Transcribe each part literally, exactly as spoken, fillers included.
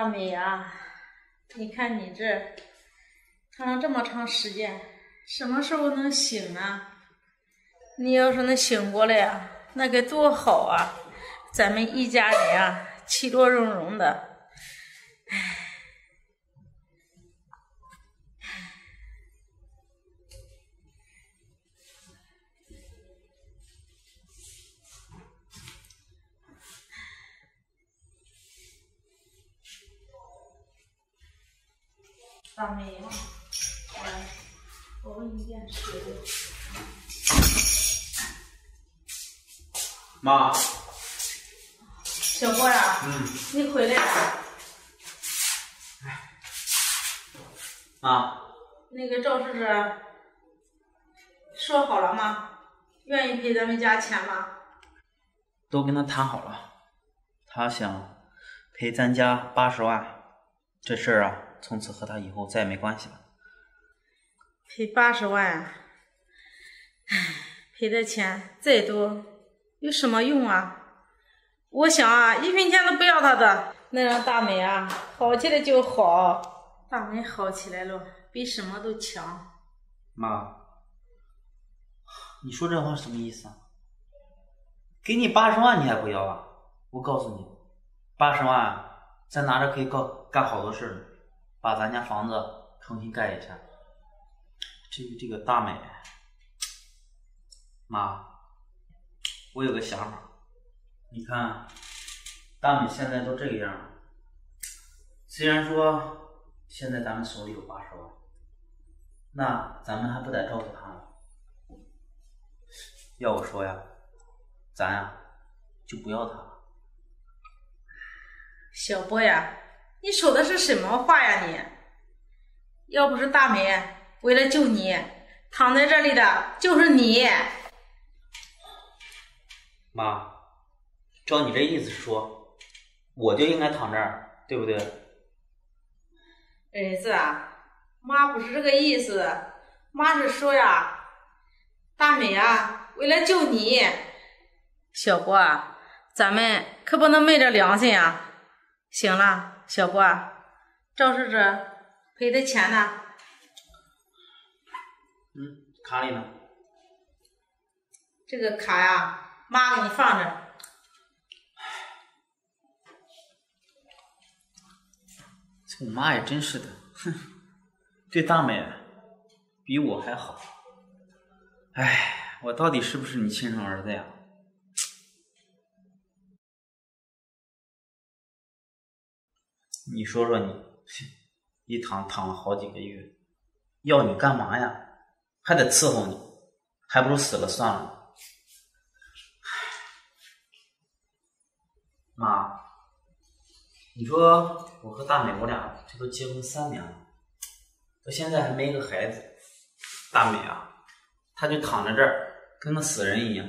大美啊，你看你这躺了这么长时间，什么时候能醒啊？你要是能醒过来啊，那该多好啊！咱们一家人啊，其乐融融的。唉，大妹呀，来，我问你件事。妈，小郭呀、啊，嗯，你回来了。哎，妈，那个赵试试说好了吗？愿意赔咱们家钱吗？都跟他谈好了，他想赔咱家八十万，这事儿啊。 从此和他以后再也没关系了。赔八十万啊！唉，赔的钱再多有什么用啊？我想啊，一分钱都不要他的，那让大美啊好起来就好。大美好起来了，比什么都强。妈，你说这话什么意思啊？给你八十万你还不要啊？我告诉你，八十万咱拿着可以干干好多事儿呢。 把咱家房子重新盖一下，这个这个大美，妈，我有个想法，你看，大美现在都这个样了，虽然说现在咱们手里有八十万，那咱们还不得照顾她吗？要我说呀，咱呀就不要她了。小波呀。 你说的是什么话呀你？你要不是大美为了救你，躺在这里的就是你。妈，照你这意思说，我就应该躺这儿，对不对？儿子啊，妈不是这个意思，妈是说呀，大美啊，为了救你，小郭啊，咱们可不能昧着良心啊！行了。 小郭，赵试试赔的钱呢？嗯，卡里呢？这个卡呀，妈给你放着。这我妈也真是的，哼，对大美比我还好。哎，我到底是不是你亲生儿子呀？ 你说说你，一躺躺了好几个月，要你干嘛呀？还得伺候你，还不如死了算了。妈，你说我和大美我俩这都结婚三年了，到现在还没个孩子。大美啊，她就躺在这儿，跟个死人一样，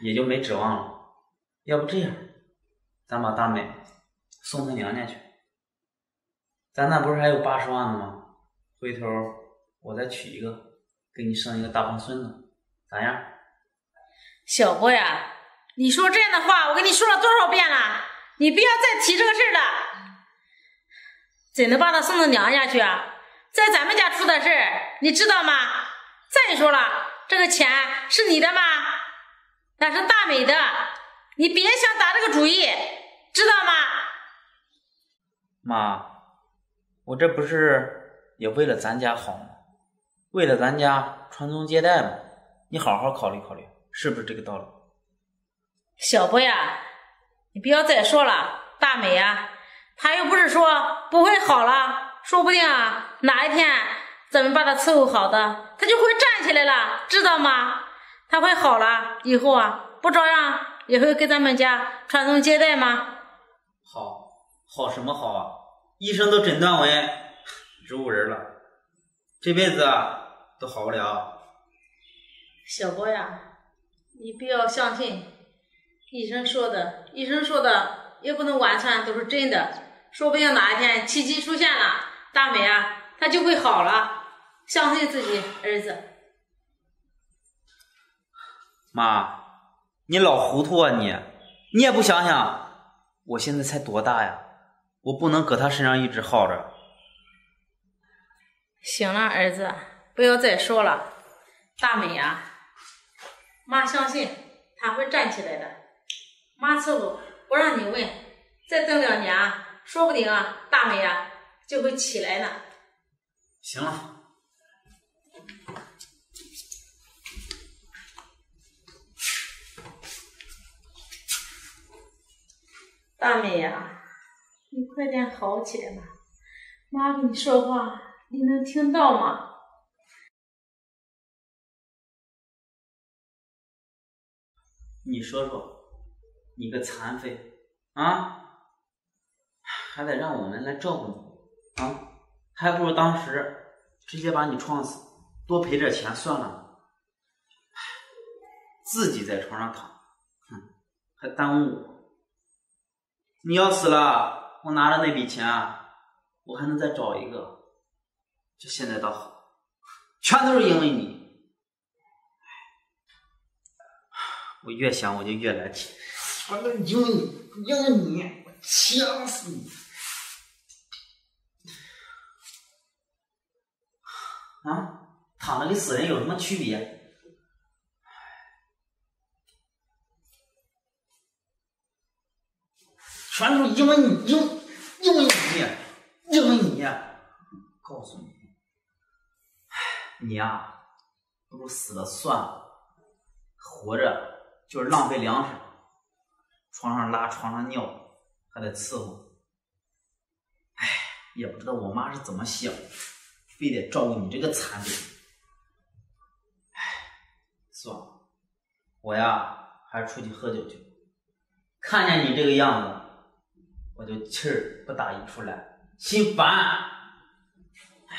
也就没指望了。要不这样，咱把大美。 送他娘家去，咱那不是还有八十万呢吗？回头我再娶一个，给你生一个大胖孙子，咋样？小郭呀，你说这样的话，我跟你说了多少遍了，你不要再提这个事了。怎能把他送到娘家去啊？在咱们家出的事，你知道吗？再说了，这个钱是你的吗？那是大美的，你别想打这个主意，知道吗？ 妈，我这不是也为了咱家好吗？为了咱家传宗接代嘛。你好好考虑考虑，是不是这个道理？小波呀，你不要再说了。大美啊，她又不是说不会好了，说不定啊，哪一天咱们把她伺候好的，她就会站起来了，知道吗？她会好了以后啊，不照样也会给咱们家传宗接代吗？好。 好什么好啊！医生都诊断为植物人了，这辈子啊都好不了。小波呀，你不要相信医生说的，医生说的也不能完全都是真的，说不定哪一天奇迹出现了，大美啊，她就会好了。相信自己儿子。妈，你老糊涂啊你！你也不想想，我现在才多大呀！我不能搁他身上一直耗着。行了，儿子，不要再说了。大美啊，妈相信她会站起来的。妈伺候，不让你问，再等两年啊，说不定啊，大美啊就会起来了。行了。 大美呀、啊，你快点好起来吧！妈跟你说话，你能听到吗？你说说，你个残废啊，还得让我们来照顾你啊，还不如当时直接把你撞死，多赔点钱算了。自己在床上躺，哼，还耽误我。 你要死了，我拿着那笔钱，我还能再找一个。这现在倒好，全都是因为你。我越想我就越来气，全都是因为你，因为你，我气死你！啊，躺着跟死人有什么区别？ 全是因为你，因因为你，因为你，告诉你，你呀、啊，不如死了算了，活着就是浪费粮食，床上拉，床上尿，还得伺候。哎，也不知道我妈是怎么想，非得照顾你这个残废。哎，算了，我呀，还是出去喝酒去。看见你这个样子。 我就气儿不打一处来，心烦。哎，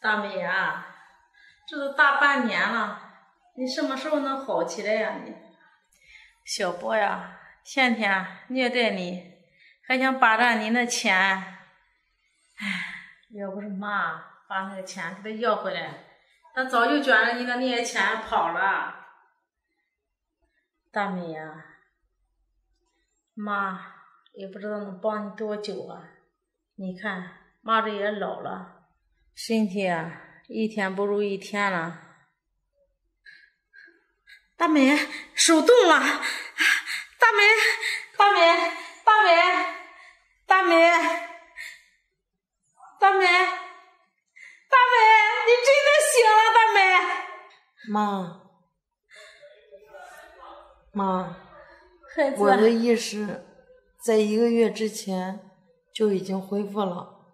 大美啊，这都大半年了，你什么时候能好起来呀？你，小波呀。 天天虐待你，还想霸占您的钱，哎，要不是妈把那个钱给他要回来，他早就卷着你的那些钱跑了。大美呀，妈也不知道能帮你多久啊！你看妈这也老了，身体啊一天不如一天了。大美手冻了。 大美，大美，大美，大美，大美，大美，你真的醒了，大美。妈，妈，孩子，我的意识在一个月之前就已经恢复了，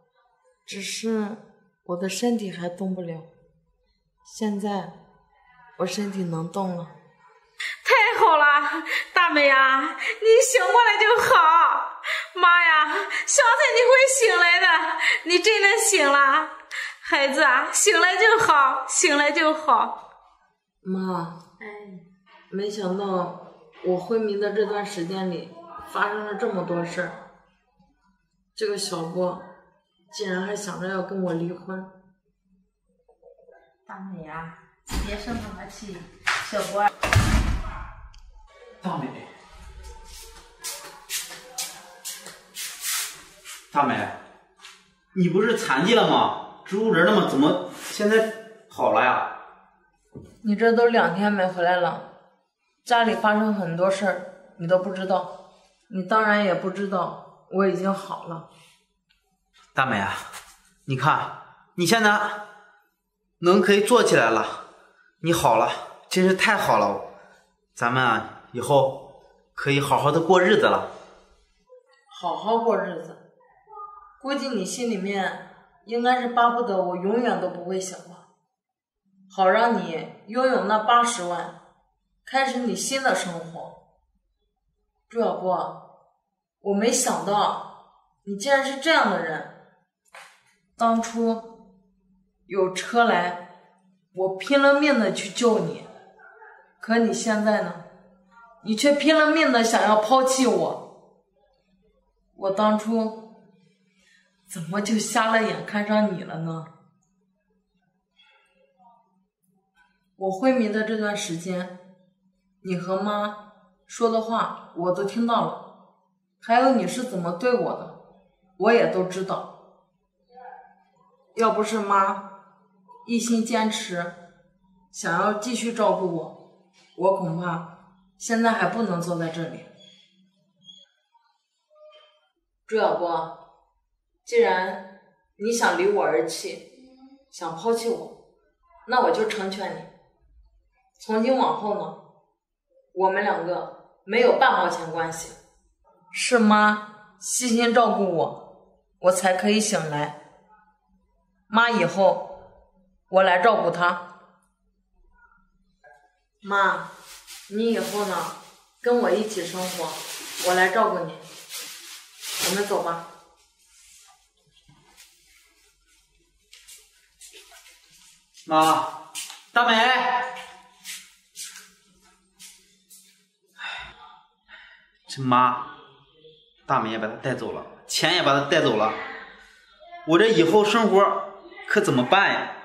只是我的身体还动不了。现在我身体能动了。 太好了，大美呀，你醒过来就好。妈呀，相信你会醒来的，你真的醒了，孩子啊，醒来就好，醒来就好。妈，哎，没想到我昏迷的这段时间里发生了这么多事儿。这个小波竟然还想着要跟我离婚。大美呀，别生什么气，小波。 大美，大美，你不是残疾了吗？植物人了吗？怎么现在好了呀？你这都两天没回来了，家里发生很多事儿，你都不知道，你当然也不知道我已经好了。大美啊，你看你现在能可以坐起来了，你好了，真是太好了，咱们啊。 以后可以好好的过日子了，好好过日子。估计你心里面应该是巴不得我永远都不会醒了，好让你拥有那八十万，开始你新的生活。朱小波，我没想到你竟然是这样的人。当初有车来，我拼了命的去救你，可你现在呢？ 你却拼了命的想要抛弃我，我当初怎么就瞎了眼看上你了呢？我昏迷的这段时间，你和妈说的话我都听到了，还有你是怎么对我的，我也都知道。要不是妈一心坚持想要继续照顾我，我恐怕现在还不能坐在这里。 朱小波，既然你想离我而去，想抛弃我，那我就成全你。从今往后呢，我们两个没有半毛钱关系。是妈悉心照顾我，我才可以醒来。妈以后我来照顾她。妈，你以后呢，跟我一起生活，我来照顾你。 我们走吧。妈，大美，这妈，大美也把她带走了，钱也把她带走了，我这以后生活可怎么办呀？